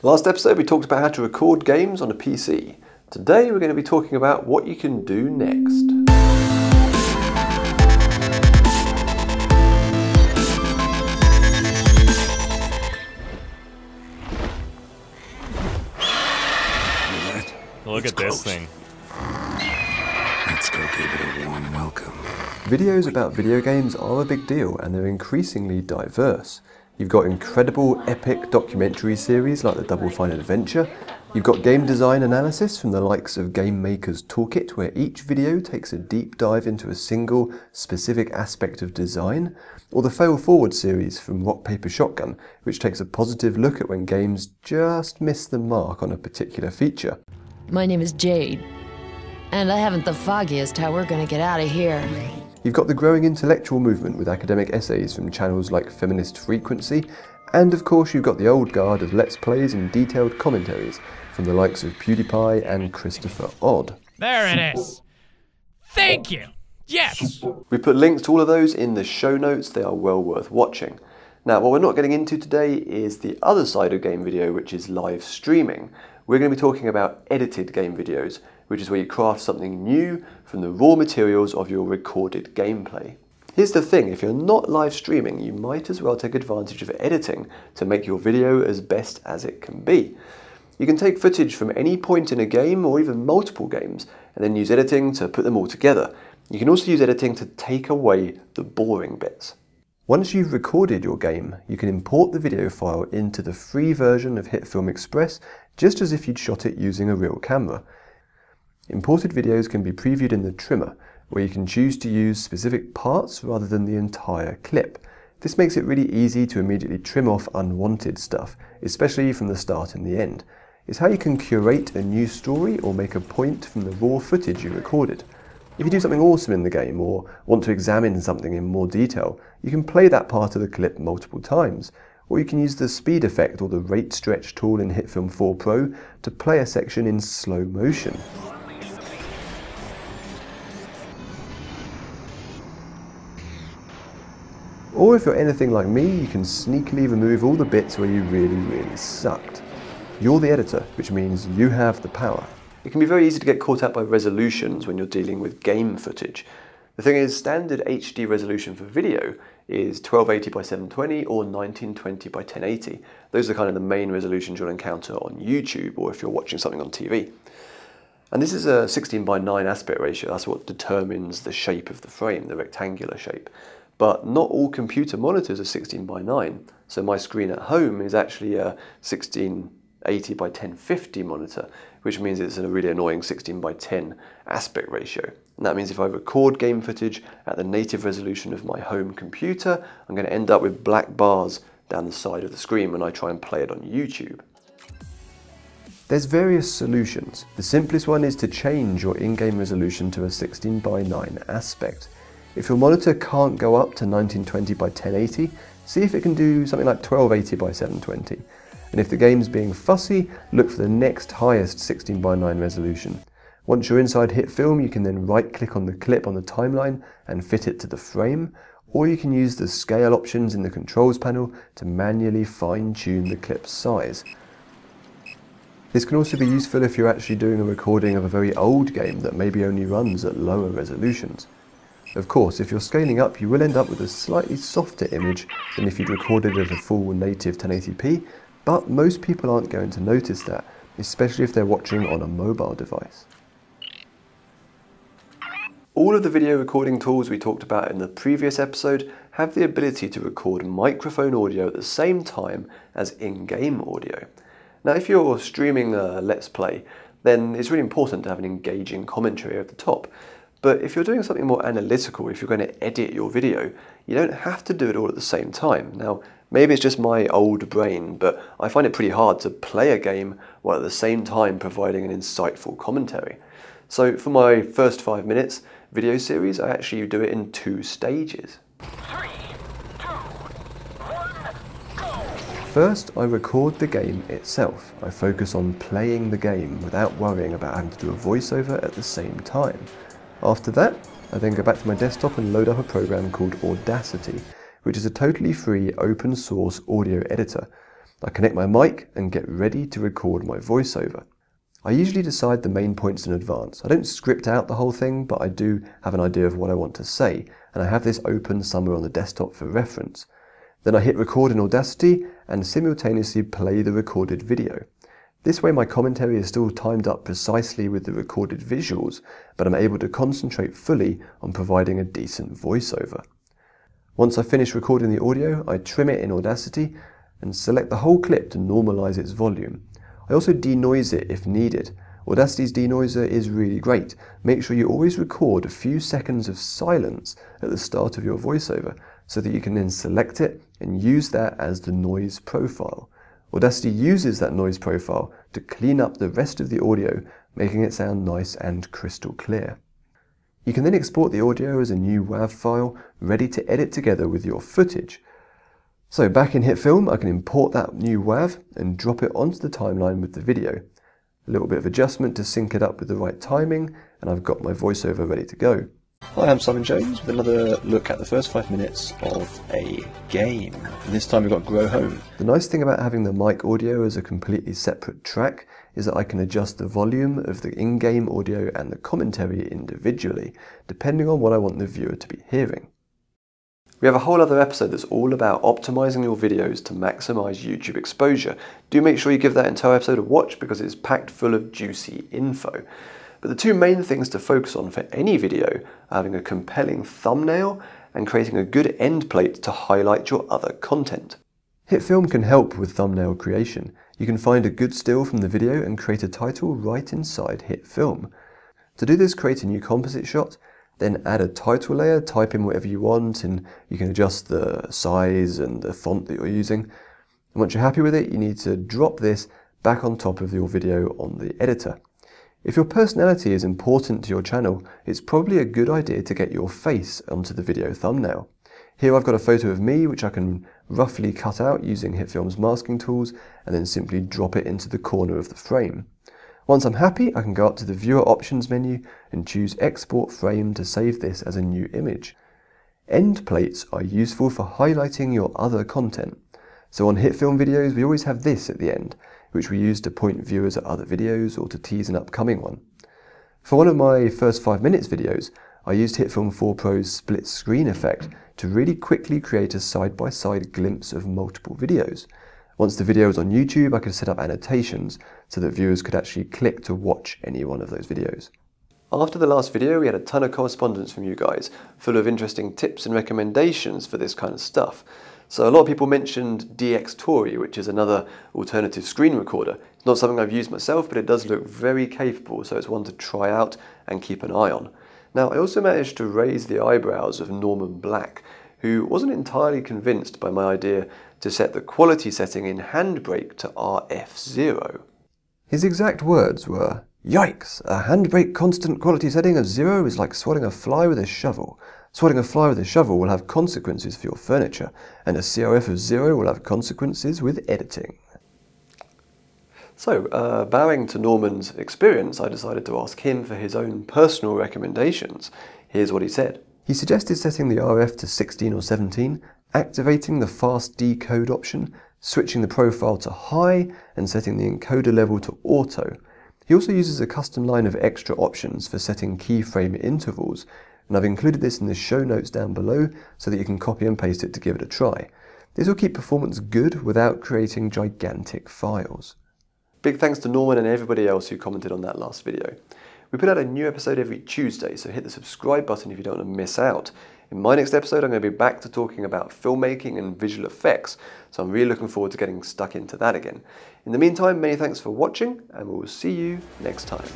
Last episode we talked about how to record games on a PC. Today we're going to be talking about what you can do next. Look at this thing. Let's go give it a warm welcome. Videos about video games are a big deal and they're increasingly diverse. You've got incredible epic documentary series like the Double Fine Adventure. You've got game design analysis from the likes of Game Maker's Toolkit, where each video takes a deep dive into a single specific aspect of design. Or the Fail Forward series from Rock Paper Shotgun, which takes a positive look at when games just miss the mark on a particular feature. My name is Jade, and I haven't the foggiest how we're going to get out of here. You've got the growing intellectual movement with academic essays from channels like Feminist Frequency, and of course you've got the old guard of Let's Plays and detailed commentaries from the likes of PewDiePie and Christopher Odd. There it is! Thank you! Yes! We put links to all of those in the show notes, they are well worth watching. Now what we're not getting into today is the other side of game video, which is live streaming. We're going to be talking about edited game videos, which is where you craft something new from the raw materials of your recorded gameplay. Here's the thing, if you're not live streaming, you might as well take advantage of editing to make your video as best as it can be. You can take footage from any point in a game or even multiple games and then use editing to put them all together. You can also use editing to take away the boring bits. Once you've recorded your game, you can import the video file into the free version of HitFilm Express, just as if you'd shot it using a real camera. Imported videos can be previewed in the trimmer, where you can choose to use specific parts rather than the entire clip. This makes it really easy to immediately trim off unwanted stuff, especially from the start and the end. It's how you can curate a new story or make a point from the raw footage you recorded. If you do something awesome in the game or want to examine something in more detail, you can play that part of the clip multiple times, or you can use the speed effect or the rate stretch tool in HitFilm 4 Pro to play a section in slow motion. Or if you're anything like me, you can sneakily remove all the bits where you really sucked. You're the editor, which means you have the power. It can be very easy to get caught out by resolutions when you're dealing with game footage. The thing is, standard HD resolution for video is 1280 by 720 or 1920 by 1080. Those are kind of the main resolutions you'll encounter on YouTube or if you're watching something on TV. And this is a 16 by 9 aspect ratio. That's what determines the shape of the frame, the rectangular shape. But not all computer monitors are 16 by 9. So my screen at home is actually a 1680 by 1050 monitor, which means it's a really annoying 16 by 10 aspect ratio. And that means if I record game footage at the native resolution of my home computer, I'm going to end up with black bars down the side of the screen when I try and play it on YouTube. There's various solutions. The simplest one is to change your in-game resolution to a 16 by 9 aspect. If your monitor can't go up to 1920 by 1080, see if it can do something like 1280 by 720. And if the game's being fussy, look for the next highest 16 by 9 resolution. Once you're inside HitFilm, you can then right-click on the clip on the timeline and fit it to the frame, or you can use the scale options in the controls panel to manually fine-tune the clip's size. This can also be useful if you're actually doing a recording of a very old game that maybe only runs at lower resolutions. Of course, if you're scaling up, you will end up with a slightly softer image than if you'd recorded at a full native 1080p, but most people aren't going to notice that, especially if they're watching on a mobile device. All of the video recording tools we talked about in the previous episode have the ability to record microphone audio at the same time as in-game audio. Now if you're streaming a Let's Play, then it's really important to have an engaging commentary at the top. But if you're doing something more analytical, if you're going to edit your video, you don't have to do it all at the same time. Now, maybe it's just my old brain, but I find it pretty hard to play a game while at the same time providing an insightful commentary. So for my first 5 minutes video series, I actually do it in 2 stages. 3, 2, 1, go! First, I record the game itself. I focus on playing the game without worrying about having to do a voiceover at the same time. After that, I then go back to my desktop and load up a program called Audacity, which is a totally free open source audio editor. I connect my mic and get ready to record my voiceover. I usually decide the main points in advance. I don't script out the whole thing, but I do have an idea of what I want to say, and I have this open somewhere on the desktop for reference. Then I hit record in Audacity and simultaneously play the recorded video. This way my commentary is still timed up precisely with the recorded visuals, but I'm able to concentrate fully on providing a decent voiceover. Once I finish recording the audio, I trim it in Audacity and select the whole clip to normalize its volume. I also denoise it if needed. Audacity's denoiser is really great. Make sure you always record a few seconds of silence at the start of your voiceover so that you can then select it and use that as the noise profile. Audacity uses that noise profile to clean up the rest of the audio, making it sound nice and crystal clear. You can then export the audio as a new WAV file, ready to edit together with your footage. So back in HitFilm, I can import that new WAV and drop it onto the timeline with the video. A little bit of adjustment to sync it up with the right timing, and I've got my voiceover ready to go. Hi, I'm Simon Jones with another look at the first 5 minutes of a game. And this time we've got Grow Home. The nice thing about having the mic audio as a completely separate track is that I can adjust the volume of the in-game audio and the commentary individually, depending on what I want the viewer to be hearing. We have a whole other episode that's all about optimizing your videos to maximize YouTube exposure. Do make sure you give that entire episode a watch because it's packed full of juicy info. But the two main things to focus on for any video are having a compelling thumbnail and creating a good end plate to highlight your other content. HitFilm can help with thumbnail creation. You can find a good still from the video and create a title right inside HitFilm. To do this, create a new composite shot, then add a title layer, type in whatever you want, and you can adjust the size and the font that you're using. And once you're happy with it, you need to drop this back on top of your video on the editor. If your personality is important to your channel, it's probably a good idea to get your face onto the video thumbnail. Here I've got a photo of me, which I can roughly cut out using HitFilm's masking tools, and then simply drop it into the corner of the frame. Once I'm happy, I can go up to the Viewer Options menu and choose Export Frame to save this as a new image. End plates are useful for highlighting your other content. So on HitFilm videos, we always have this at the end, which we use to point viewers at other videos or to tease an upcoming one. For one of my first 5 minutes videos, I used HitFilm 4 Pro's split screen effect to really quickly create a side-by-side glimpse of multiple videos. Once the video was on YouTube, I could set up annotations so that viewers could actually click to watch any one of those videos. After the last video, we had a ton of correspondence from you guys, full of interesting tips and recommendations for this kind of stuff. So a lot of people mentioned dxtory, which is another alternative screen recorder. It's not something I've used myself, but it does look very capable, so it's one to try out and keep an eye on. Now, I also managed to raise the eyebrows of Norman Black, who wasn't entirely convinced by my idea to set the quality setting in Handbrake to RF0. His exact words were, "Yikes, a Handbrake constant quality setting of 0 is like swatting a fly with a shovel. Swatting a fly with a shovel will have consequences for your furniture, and a CRF of 0 will have consequences with editing." So, bowing to Norman's experience, I decided to ask him for his own personal recommendations. Here's what he said. He suggested setting the RF to 16 or 17, activating the fast decode option, switching the profile to high, and setting the encoder level to auto. He also uses a custom line of extra options for setting keyframe intervals, and I've included this in the show notes down below so that you can copy and paste it to give it a try. This will keep performance good without creating gigantic files. Big thanks to Norman and everybody else who commented on that last video. We put out a new episode every Tuesday, so hit the subscribe button if you don't want to miss out. In my next episode, I'm going to be back to talking about filmmaking and visual effects, so I'm really looking forward to getting stuck into that again. In the meantime, many thanks for watching, and we'll see you next time.